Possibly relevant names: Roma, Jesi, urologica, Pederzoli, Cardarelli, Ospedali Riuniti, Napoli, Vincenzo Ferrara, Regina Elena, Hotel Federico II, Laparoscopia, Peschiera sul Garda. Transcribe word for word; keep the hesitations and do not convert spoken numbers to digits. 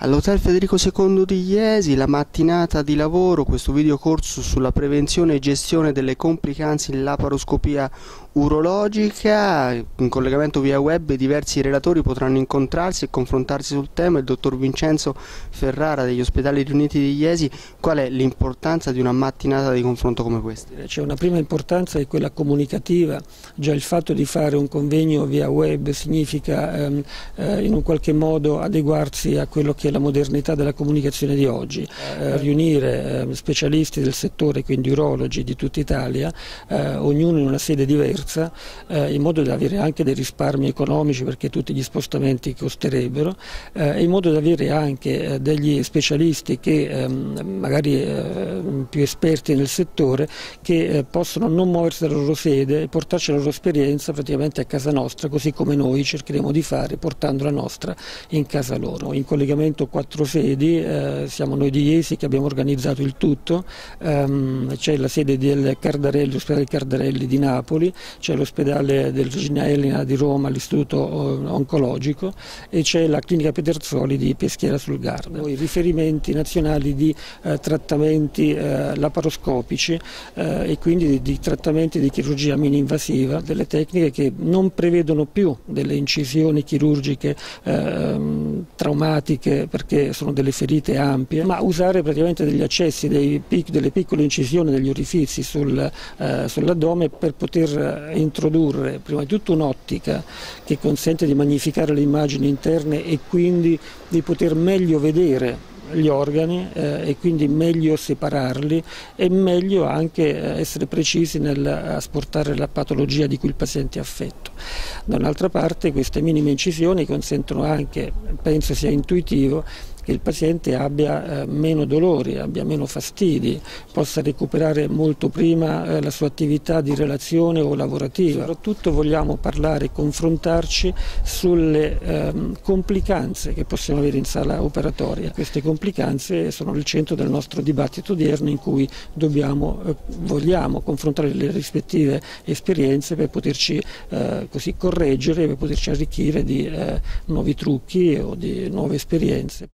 All'Hotel Federico secondo di Jesi, la mattinata di lavoro, questo videocorso sulla prevenzione e gestione delle complicanze in laparoscopia urologica, in collegamento via web i diversi relatori potranno incontrarsi e confrontarsi sul tema. Il dottor Vincenzo Ferrara degli Ospedali Riuniti di Jesi, qual è l'importanza di una mattinata di confronto come questa? C'è una prima importanza, è quella comunicativa, già il fatto di fare un convegno via web significa ehm, eh, in un qualche modo adeguarsi a quello che la modernità della comunicazione di oggi, eh, riunire eh, specialisti del settore, quindi urologi di tutta Italia, eh, ognuno in una sede diversa, eh, in modo da avere anche dei risparmi economici perché tutti gli spostamenti costerebbero, eh, in modo da avere anche eh, degli specialisti che eh, magari eh, più esperti nel settore, che eh, possono non muoversi dalla loro sede e portarci la loro esperienza praticamente a casa nostra, così come noi cercheremo di fare portando la nostra in casa loro. In collegamento quattro sedi, eh, siamo noi di Jesi che abbiamo organizzato il tutto, um, c'è la sede del Cardarelli, l'ospedale Cardarelli di Napoli, c'è l'ospedale del Regina Elena di Roma, l'istituto oncologico, e c'è la clinica Pederzoli di Peschiera sul Garda. I riferimenti nazionali di eh, trattamenti eh, laparoscopici eh, e quindi di, di trattamenti di chirurgia mini-invasiva, delle tecniche che non prevedono più delle incisioni chirurgiche eh, traumatiche, perché sono delle ferite ampie, ma usare praticamente degli accessi, dei pic, delle piccole incisioni degli orifizi sul, eh, sull'addome per poter introdurre prima di tutto un'ottica che consente di magnificare le immagini interne e quindi di poter meglio vedere gli organi eh, e quindi meglio separarli e meglio anche eh, essere precisi nell'asportare la patologia di cui il paziente è affetto. Da un'altra parte queste minime incisioni consentono anche, penso sia intuitivo, che il paziente abbia eh, meno dolori, abbia meno fastidi, possa recuperare molto prima eh, la sua attività di relazione o lavorativa. Soprattutto vogliamo parlare e confrontarci sulle eh, complicanze che possiamo avere in sala operatoria. Queste complicanze sono il centro del nostro dibattito odierno, in cui dobbiamo, eh, vogliamo confrontare le rispettive esperienze per poterci eh, così correggere, per poterci arricchire di eh, nuovi trucchi o di nuove esperienze.